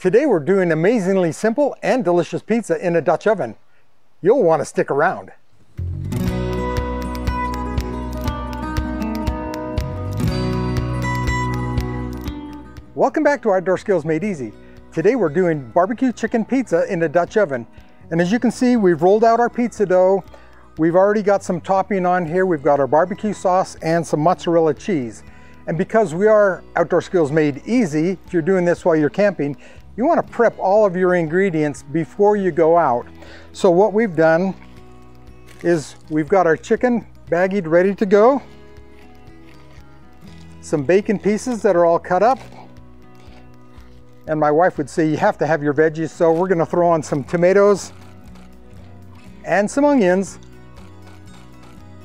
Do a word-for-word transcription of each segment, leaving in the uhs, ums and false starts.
Today we're doing amazingly simple and delicious pizza in a Dutch oven. You'll want to stick around. Welcome back to Outdoor Skills Made Easy. Today we're doing barbecue chicken pizza in a Dutch oven. And as you can see, we've rolled out our pizza dough. We've already got some topping on here. We've got our barbecue sauce and some mozzarella cheese. And because we are Outdoor Skills Made Easy, if you're doing this while you're camping, you want to prep all of your ingredients before you go out. So what we've done is we've got our chicken baggied ready to go, some bacon pieces that are all cut up, and my wife would say you have to have your veggies, so we're going to throw on some tomatoes and some onions,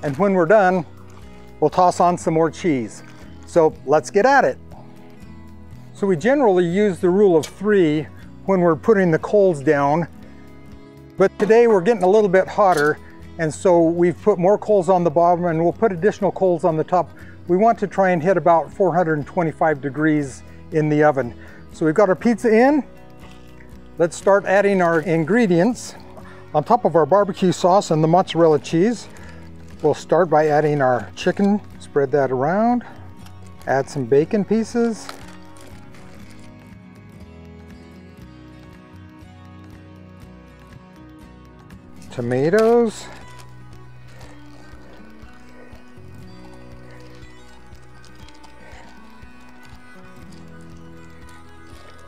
and when we're done, we'll toss on some more cheese. So let's get at it. So we generally use the rule of three when we're putting the coals down, but today we're getting a little bit hotter, and so we've put more coals on the bottom and we'll put additional coals on the top. We want to try and hit about four hundred twenty-five degrees in the oven. So we've got our pizza in. Let's start adding our ingredients. On top of our barbecue sauce and the mozzarella cheese, we'll start by adding our chicken. Spread that around. Add some bacon pieces. Tomatoes.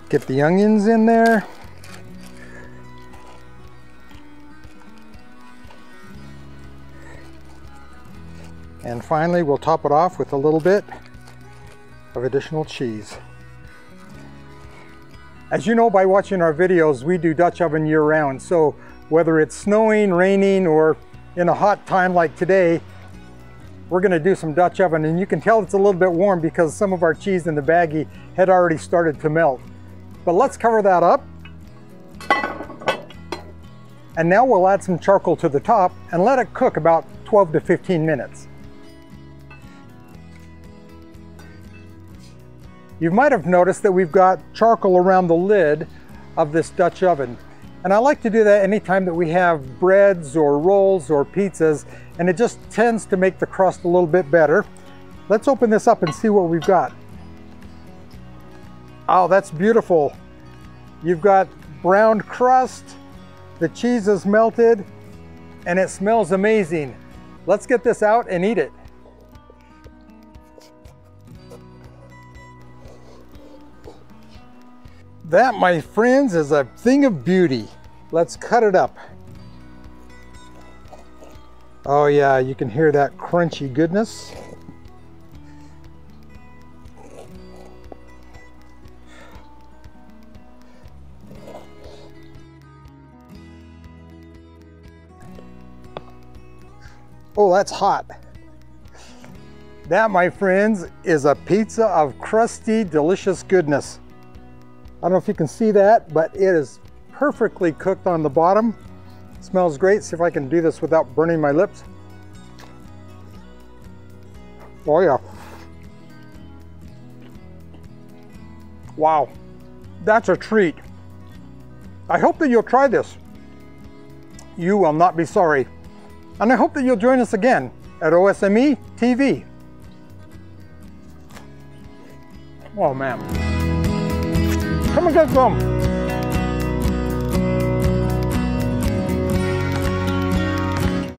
Get the onions in there. And finally, we'll top it off with a little bit of additional cheese. As you know by watching our videos, we do Dutch oven year round. So whether it's snowing, raining, or in a hot time like today, we're gonna do some Dutch oven. And you can tell it's a little bit warm because some of our cheese in the baggie had already started to melt. But let's cover that up. And now we'll add some charcoal to the top and let it cook about twelve to fifteen minutes. You might have noticed that we've got charcoal around the lid of this Dutch oven. And I like to do that anytime that we have breads or rolls or pizzas, and it just tends to make the crust a little bit better. Let's open this up and see what we've got. Oh, that's beautiful. You've got browned crust, the cheese is melted, and it smells amazing. Let's get this out and eat it. That, my friends, is a thing of beauty. Let's cut it up. Oh yeah, you can hear that crunchy goodness. Oh, that's hot. That, my friends, is a pizza of crusty, delicious goodness. I don't know if you can see that, but it is perfectly cooked on the bottom. It smells great. See if I can do this without burning my lips. Oh yeah. Wow, that's a treat. I hope that you'll try this. You will not be sorry. And I hope that you'll join us again at O S M E T V. Oh man. Come and get some.